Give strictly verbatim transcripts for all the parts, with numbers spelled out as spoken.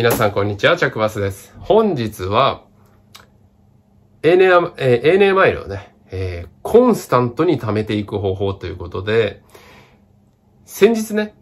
皆さんこんにちは、チャクバスです。本日は、エーエヌエー、えー、エーエヌエー マイルをね、えー、コンスタントに貯めていく方法ということで、先日ね、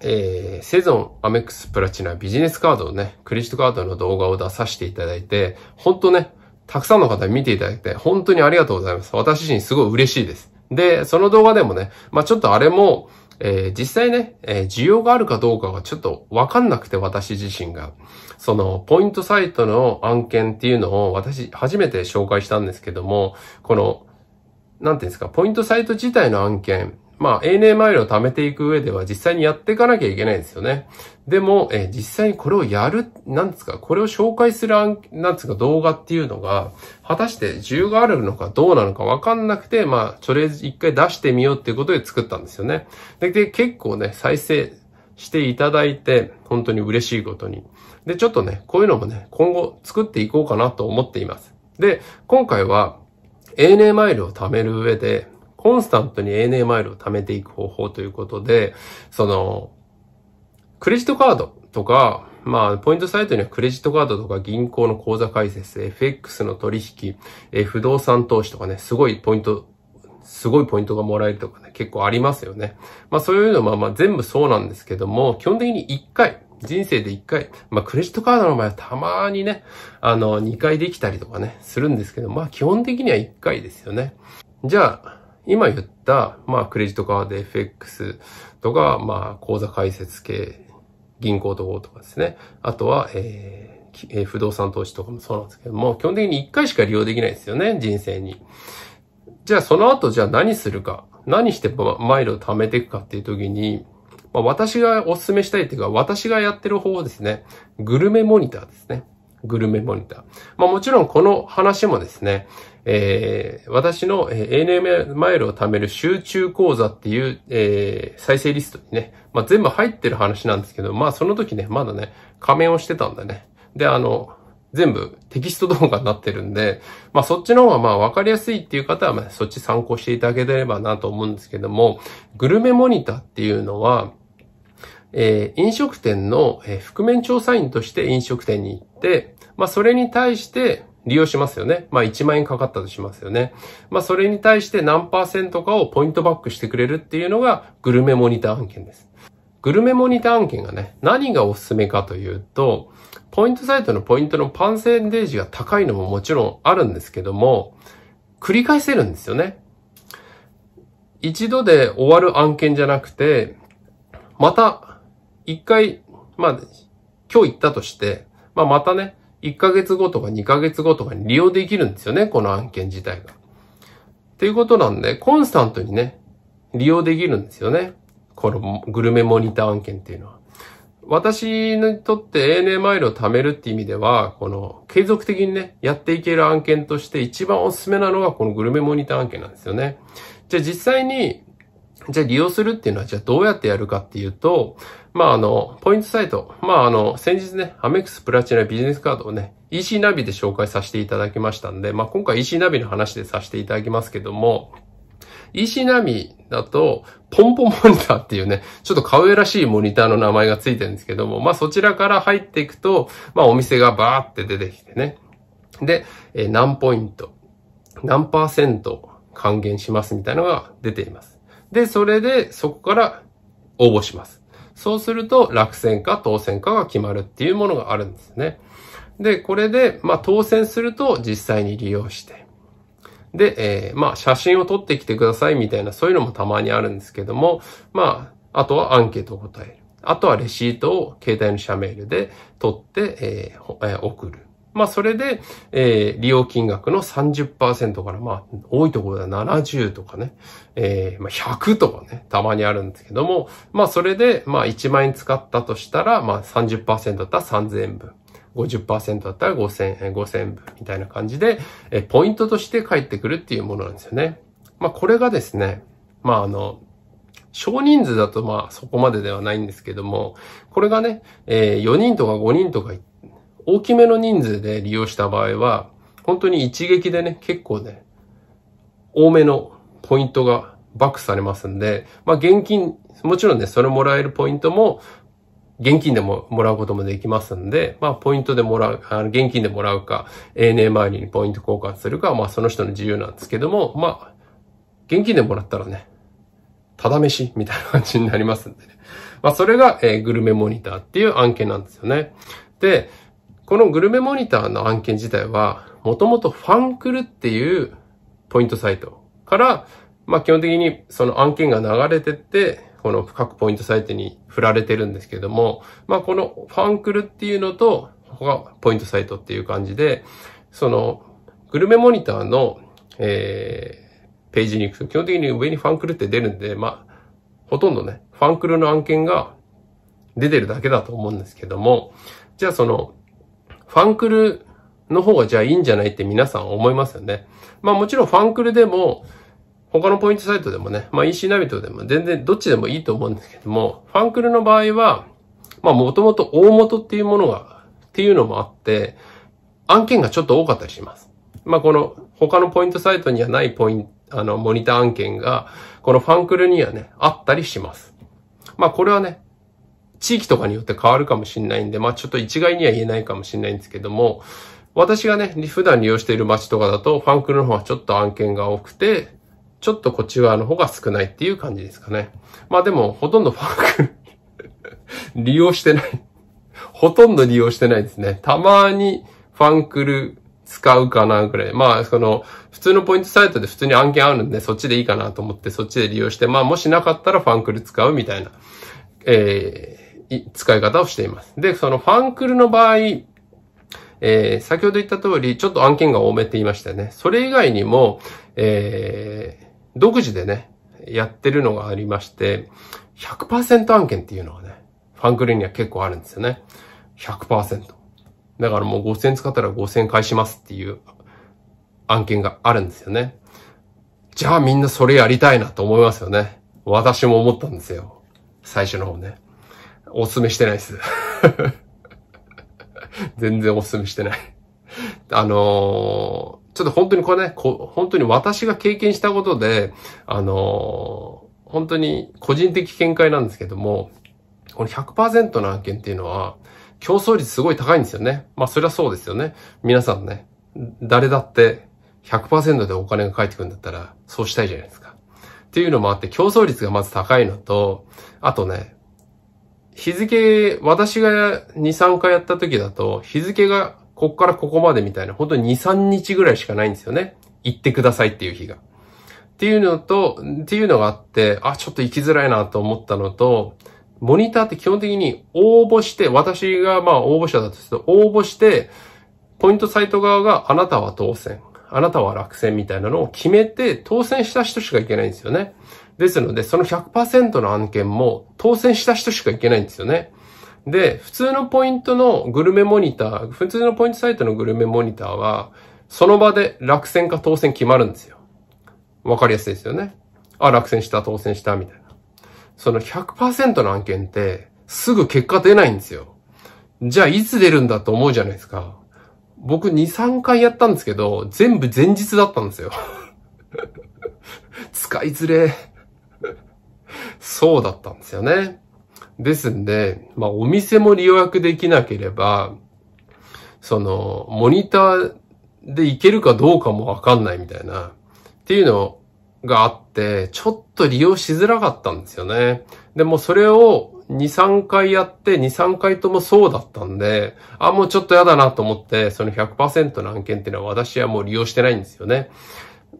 えー、セゾンアメックスプラチナビジネスカードをね、クレジットカードの動画を出させていただいて、本当ね、たくさんの方に見ていただいて、本当にありがとうございます。私自身すごい嬉しいです。で、その動画でもね、まあちょっとあれも、えー、実際ね、えー、需要があるかどうかがちょっとわかんなくて、私自身が。その、ポイントサイトの案件っていうのを私初めて紹介したんですけども、この、なんていうんですか、ポイントサイト自体の案件、まあ エーエヌエー マイルを貯めていく上では実際にやっていかなきゃいけないんですよね。でも、えー、実際にこれをやる、なんですか、これを紹介する案、なんですか、動画っていうのが、果たして需要があるのかどうなのかわかんなくて、まあ、とりあえず一回出してみようっていうことで作ったんですよね。で、で結構ね、再生していただいて、本当に嬉しいことに。で、ちょっとね、こういうのもね、今後作っていこうかなと思っています。で、今回は エーエヌエー マイルを貯める上で、コンスタントに エーエヌエー マイルを貯めていく方法ということで、その、クレジットカードとか、まあ、ポイントサイトにはクレジットカードとか銀行の口座開設、エフエックス の取引、え不動産投資とかね、すごいポイント、すごいポイントがもらえるとかね、結構ありますよね。まあ、そういうのはまあ全部そうなんですけども、基本的にいっかい、人生でいっかい、まあ、クレジットカードの場合はたまにね、あの、にかいできたりとかね、するんですけど、まあ、基本的にはいっかいですよね。じゃあ、今言った、まあ、クレジットカード、エフエックス とか、まあ、口座開設系、銀行とかですね。あとは、えー、不動産投資とかもそうなんですけども、基本的にいっかいしか利用できないですよね、人生に。じゃあ、その後、じゃあ何するか。何してマイルを貯めていくかっていう時に、まあ、私がお勧めしたいっていうか、私がやってる方法ですね。グルメモニターですね。グルメモニター。まあもちろんこの話もですね、えー、私の エーエヌエー マイルを貯める集中講座っていう、えー、再生リストにね、まあ全部入ってる話なんですけど、まあその時ね、まだね、仮面をしてたんでね。で、あの、全部テキスト動画になってるんで、まあそっちの方がまあわかりやすいっていう方は、まあそっち参考していただければなと思うんですけども、グルメモニターっていうのは、えー、飲食店の、えー、覆面調査員として飲食店に行って、まあそれに対して利用しますよね。まあいちまんえんかかったとしますよね。まあそれに対して何パーセントかをポイントバックしてくれるっていうのがグルメモニター案件です。グルメモニター案件がね、何がおすすめかというと、ポイントサイトのポイントのパーセンテージが高いのももちろんあるんですけども、繰り返せるんですよね。一度で終わる案件じゃなくて、また、一回、まあ、今日行ったとして、まあまたね、いっかげつごとかにかげつごとかに利用できるんですよね、この案件自体が。っていうことなんで、コンスタントにね、利用できるんですよね。このグルメモニター案件っていうのは。私にとって エーエヌエー マイルを貯めるって意味では、この継続的にね、やっていける案件として一番おすすめなのがこのグルメモニター案件なんですよね。じゃあ実際に、じゃあ利用するっていうのは、じゃあどうやってやるかっていうと、まああの、ポイントサイト、まああの、先日ね、アメックスプラチナビジネスカードをね、イーシー ナビで紹介させていただきましたんで、まあ今回 イーシー ナビの話でさせていただきますけども、イーシー ナビだと、ポンポモニターっていうね、ちょっと可愛らしいモニターの名前がついてるんですけども、まあそちらから入っていくと、まあお店がバーって出てきてね、で、え何ポイント、何パーセント還元しますみたいなのが出ています。で、それで、そこから応募します。そうすると、落選か当選かが決まるっていうものがあるんですね。で、これで、まあ、当選すると実際に利用して。で、えー、まあ、写真を撮ってきてくださいみたいな、そういうのもたまにあるんですけども、まあ、あとはアンケートを答える。あとはレシートを携帯の社メールで取って、えー、送る。まあ、それで、えー、利用金額の さんじゅっパーセント から、まあ、多いところではななじゅうとかね、えー、まあ、ひゃくとかね、たまにあるんですけども、まあ、それで、まあ、いちまんえん使ったとしたら、まあ、さんじゅっパーセント だったらさんぜんえんぶん、ごじゅっパーセント だったらごせんえん、ごせんえんぶんみたいな感じで、えー、ポイントとして返ってくるっていうものなんですよね。まあ、これがですね、まあ、あの、少人数だと、まあ、そこまでではないんですけども、これがね、えー、よにんとかごにんとか大きめの人数で利用した場合は、本当に一撃でね、結構ね、多めのポイントがバックされますんで、まあ現金、もちろんね、それもらえるポイントも、現金でももらうこともできますんで、まあ、ポイントでもらう、あの現金でもらうか、エーエヌエー 周りにポイント交換するかは、まあ、その人の自由なんですけども、まあ、現金でもらったらね、ただ飯みたいな感じになりますんでね。まあ、それが、えー、グルメモニターっていう案件なんですよね。で、このグルメモニターの案件自体は、もともとファンクルっていうポイントサイトから、まあ、基本的にその案件が流れてって、この各ポイントサイトに振られてるんですけども、まあ、このファンクルっていうのと、他ポイントサイトっていう感じで、その、グルメモニターの、えー、ページに行くと基本的に上にファンクルって出るんで、まあ、ほとんどね、ファンクルの案件が出てるだけだと思うんですけども、じゃあその、ファンクルの方がじゃあいいんじゃないって皆さん思いますよね。まあもちろんファンクルでも、他のポイントサイトでもね、まあ イーシー ナビとでも全然どっちでもいいと思うんですけども、ファンクルの場合は、まあもともと大元っていうものが、っていうのもあって、案件がちょっと多かったりします。まあこの他のポイントサイトにはないポイント、あの、モニター案件が、このファンクルにはね、あったりします。まあ、これはね、地域とかによって変わるかもしれないんで、まあ、ちょっと一概には言えないかもしれないんですけども、私がね、普段利用している街とかだと、ファンクルの方はちょっと案件が多くて、ちょっとこっち側の方が少ないっていう感じですかね。まあ、でも、ほとんどファンクル、利用してない。ほとんど利用してないですね。たまにファンクル、使うかなぐらい。まあ、その、普通のポイントサイトで普通に案件あるんで、そっちでいいかなと思って、そっちで利用して、まあ、もしなかったらファンクル使うみたいな、えー、使い方をしています。で、そのファンクルの場合、えー、先ほど言った通り、ちょっと案件が多めって言いましたよね。それ以外にも、えー、独自でね、やってるのがありまして、ひゃくパーセント 案件っていうのがね、ファンクルには結構あるんですよね。ひゃくパーセント。だからもうごせんえん使ったらごせんえん返しますっていう案件があるんですよね。じゃあみんなそれやりたいなと思いますよね。私も思ったんですよ。最初の方ね。おすすめしてないです。全然おすすめしてない。あのー、ちょっと本当にこれねこ、本当に私が経験したことで、あのー、本当に個人的見解なんですけども、この ひゃくパーセント の案件っていうのは、競争率すごい高いんですよね。まあ、それはそうですよね。皆さんね、誰だって ひゃくパーセント でお金が返ってくるんだったら、そうしたいじゃないですか。っていうのもあって、競争率がまず高いのと、あとね、日付、私がに、さんかいやった時だと、日付がこっからここまでみたいな、本当にに、さんにちぐらいしかないんですよね。行ってくださいっていう日が。っていうのと、っていうのがあって、あ、ちょっと行きづらいなと思ったのと、モニターって基本的に応募して、私がまあ応募者だとすると応募して、ポイントサイト側があなたは当選、あなたは落選みたいなのを決めて当選した人しかいけないんですよね。ですので、その ひゃくパーセント の案件も当選した人しかいけないんですよね。で、普通のポイントのグルメモニター、普通のポイントサイトのグルメモニターは、その場で落選か当選決まるんですよ。わかりやすいですよね。あ、落選した、当選した、みたいな。その ひゃくパーセント の案件ってすぐ結果出ないんですよ。じゃあいつ出るんだと思うじゃないですか。僕に、さんかいやったんですけど、全部前日だったんですよ。使いづれ。そうだったんですよね。ですんで、まあお店も利用できなければ、その、モニターでいけるかどうかもわかんないみたいな、っていうのを、があって、ちょっと利用しづらかったんですよね。でもそれをに、さんかいやって、に、さんかいともそうだったんで、あ、もうちょっとやだなと思って、その ひゃくパーセント の案件っていうのは私はもう利用してないんですよね。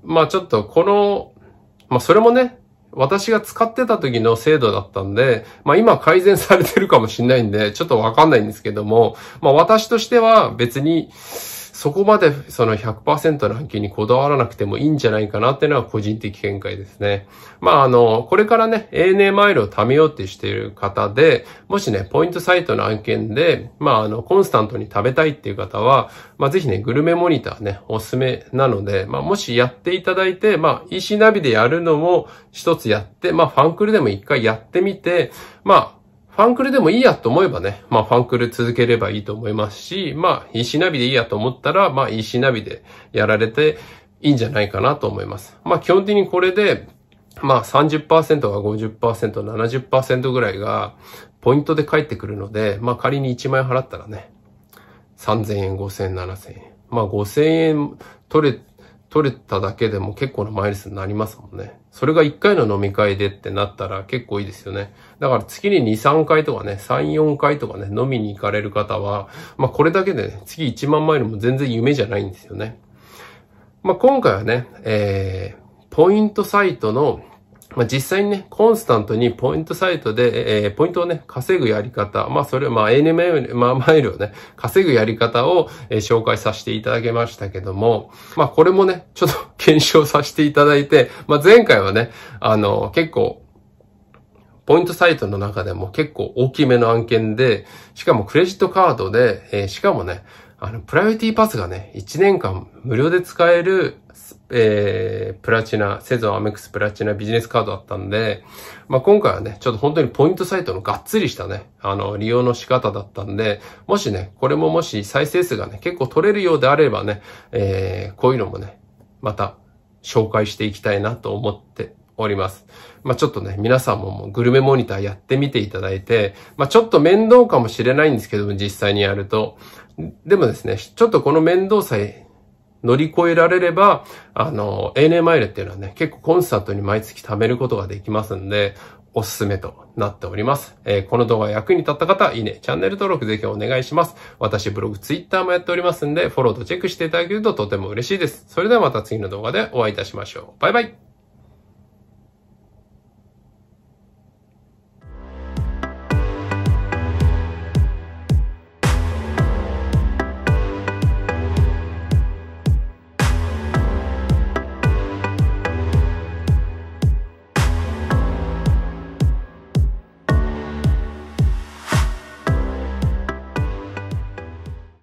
まあちょっとこの、まあそれもね、私が使ってた時の制度だったんで、まあ今改善されてるかもしれないんで、ちょっとわかんないんですけども、まあ私としては別に、そこまでその ひゃくパーセント の案件にこだわらなくてもいいんじゃないかなっていうのは個人的見解ですね。まああの、これからね、エーエヌエー マイルを貯めようってしている方で、もしね、ポイントサイトの案件で、まああの、コンスタントに食べたいっていう方は、まあぜひね、グルメモニターね、おすすめなので、まあもしやっていただいて、まあ イーシー ナビでやるのも一つやって、まあファンクルでも一回やってみて、まあ、ファンクルでもいいやと思えばね、まあファンクル続ければいいと思いますし、まあ イーシー ナビでいいやと思ったら、まあ イーシー ナビでやられていいんじゃないかなと思います。まあ基本的にこれで、まあ さんじゅっパーセント が ごじゅっパーセント、ななじゅっパーセント ぐらいが、ポイントで返ってくるので、まあ仮にいちまん円払ったらね、さんぜんえん、ごせんえん、ななせんえん。まあごせんえん取れ、取れただけでも結構なマイナスになりますもんね。それがいっかいの飲み会でってなったら結構いいですよね。だから月にに、さんかいとかね、さん、よんかいとかね、飲みに行かれる方は、まあこれだけでね、月いちまんまいよりも全然夢じゃないんですよね。まあ今回はね、えー、ポイントサイトの、まあ実際にね、コンスタントにポイントサイトで、えー、ポイントをね、稼ぐやり方、まあそれはまあ エーエヌエー マイルをね、稼ぐやり方を、えー、紹介させていただきましたけども、まあこれもね、ちょっと検証させていただいて、まあ前回はね、あの、結構、ポイントサイトの中でも結構大きめの案件で、しかもクレジットカードで、えー、しかもね、あの、プライオリティパスがね、いちねんかん無料で使える、えー、プラチナ、セゾンアメックスプラチナビジネスカードだったんで、まあ、今回はね、ちょっと本当にポイントサイトのがっつりしたね、あの、利用の仕方だったんで、もしね、これももし再生数がね、結構取れるようであればね、えー、こういうのもね、また紹介していきたいなと思っております。まあ、ちょっとね、皆さんももうグルメモニターやってみていただいて、まあ、ちょっと面倒かもしれないんですけども、実際にやると、でもですね、ちょっとこの面倒さえ乗り越えられれば、あの、エーエヌエー マイルっていうのはね、結構コンスタントに毎月貯めることができますんで、おすすめとなっております。えー、この動画役に立った方、いいね、チャンネル登録ぜひお願いします。私、ブログ、ツイッターもやっておりますんで、フォローとチェックしていただけるととても嬉しいです。それではまた次の動画でお会いいたしましょう。バイバイ。